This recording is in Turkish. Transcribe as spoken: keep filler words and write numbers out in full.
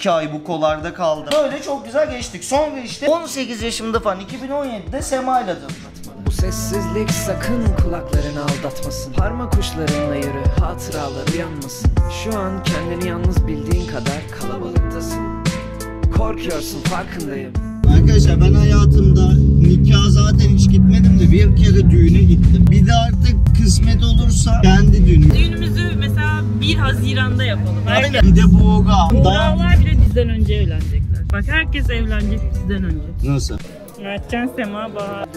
iki ay bu kollarda kaldım. Böyle çok güzel geçtik. Sonra işte on sekiz yaşımda falan iki bin on yedi'de Sema ile tanıştık. Bu sessizlik sakın kulaklarını aldatmasın. Parmak uçlarınla yürü, hatıraları yanmasın. Şu an kendini yalnız bildiğin kadar kalabalıktasın. Korkuyorsun, farkındayım. Arkadaşlar ben hayatımda nikah zaten hiç gitmedim de bir kere düğüne gittim. Bir de artık kısmet olursa kendi düğünüm. Düğünümüzü mesela bir Haziran'da yapalım. Aynen. Bir de boğa. Boğalar bile bizden önce evlenecekler. Bak herkes evlenecek bizden önce. Nasıl? Mertcan, Sema, Bahar.